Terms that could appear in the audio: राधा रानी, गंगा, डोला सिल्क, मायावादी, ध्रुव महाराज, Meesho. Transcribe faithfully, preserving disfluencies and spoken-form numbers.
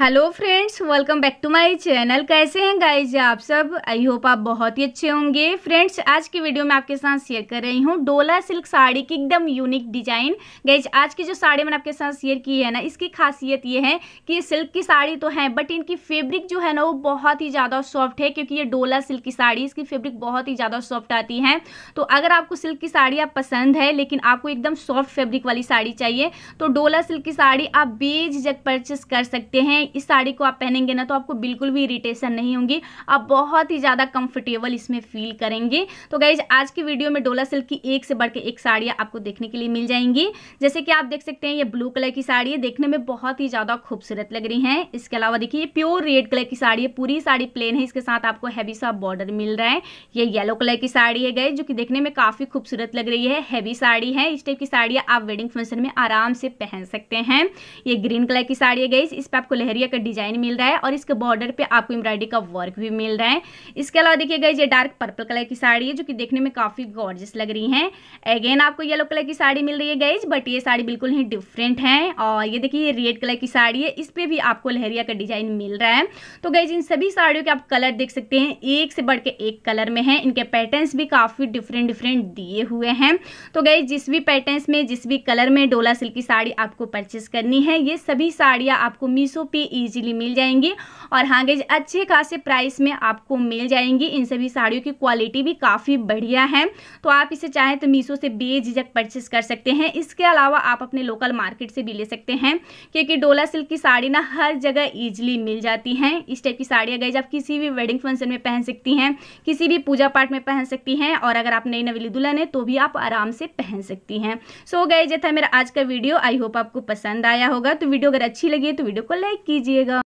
Hello friends, welcome back to my channel. कैसे हैं guys आप सब? आई होप आप बहुत ही अच्छे होंगे। फ्रेंड्स, आज की वीडियो में आपके साथ शेयर कर रही हूं डोला सिल्क साड़ी की एकदम यूनिक डिज़ाइन। गाइज, आज की जो साड़ी मैंने आपके साथ शेयर की है ना, इसकी खासियत ये है कि सिल्क की साड़ी तो है बट इनकी फैब्रिक जो है ना वो बहुत ही ज़्यादा सॉफ्ट है, क्योंकि ये डोला सिल्क की साड़ी इसकी फैब्रिक बहुत ही ज़्यादा सॉफ्ट आती है। तो अगर आपको सिल्क की साड़ी आप पसंद है लेकिन आपको एकदम सॉफ्ट फैब्रिक वाली साड़ी चाहिए तो डोला सिल्क की साड़ी आप बेझिझक परचेस कर सकते हैं। इस साड़ी को आप पहनेंगे ना तो आपको बिल्कुल भी इरिटेशन नहीं होंगी, आप बहुत ही ज़्यादा कंफर्टेबल इसमें फील करेंगे। तो गाइज, आज की वीडियो में डोला सिल्क की एक से बढ़कर एक साड़ियाँ आपको देखने के लिए मिल जाएंगी। जैसे कि आप देख सकते हैं ये ब्लू कलर की साड़ी है, देखने में बहुत ही ज़्यादा खूबसूरत लग रही है। इसके अलावा देखिए ये प्योर रेड कलर की साड़ी है, पूरी साड़ी प्लेन है, इसके साथ आपको हैवी सा बॉर्डर मिल रहा है। ये येलो कलर की साड़ी है गाइज, जो कि देखने में काफ़ी खूबसूरत लग रही है, हैवी साड़ी है। इस टाइप की साड़ियाँ आप वेडिंग फंक्शन में आराम से पहन सकते हैं। ये ग्रीन कलर की साड़ी है गाइज, इस पर आपको लहरिया का डिजाइन मिल रहा है और इसके बॉर्डर पे आपको एम्ब्रॉयडरी का वर्क भी मिल रहा है। इसके अलावा देखिए गाइस ये डार्क पर्पल कलर की साड़ी है, जो कि देखने में काफी गॉर्जियस लग रही है। अगेन आपको येलो कलर की साड़ी मिल रही है गाइस, बट ये साड़ी बिल्कुल ही डिफरेंट है। और ये देखिए ये रेड कलर की साड़ी है, इस पर भी आपको लहरिया का डिजाइन मिल रहा है। तो गाइस, इन सभी साड़ियों के आप कलर देख सकते हैं, एक से बढ़ के एक कलर में है। इनके पैटर्न्स भी काफी डिफरेंट डिफरेंट दिए हुए हैं। तो गाइस, जिस भी पैटर्न्स में जिस भी कलर में डोला सिल्क की साड़ी आपको परचेस करनी है, ये सभी साड़ियाँ आपको मीशो पे इजीली मिल जाएंगी। और हाँ गाइज, अच्छे खासे प्राइस में आपको मिल जाएंगी। इन सभी साड़ियों की क्वालिटी भी काफ़ी बढ़िया है, तो आप इसे चाहें तो मीशो से बेझिझक परचेस कर सकते हैं। इसके अलावा आप अपने लोकल मार्केट से भी ले सकते हैं, क्योंकि डोला सिल्क की साड़ी ना हर जगह ईजिली मिल जाती हैं। इस टाइप की साड़ियाँ गाइज आप किसी भी वेडिंग फंक्शन में पहन सकती हैं, किसी भी पूजा पाठ में पहन सकती हैं, और अगर आप नई नवेली दुल्हन है तो भी आप आराम से पहन सकती हैं। सो गाइज, ये था मेरा आज का वीडियो। आई होप आपको पसंद आया होगा। तो वीडियो अगर अच्छी लगी है तो वीडियो को कीजिएगा।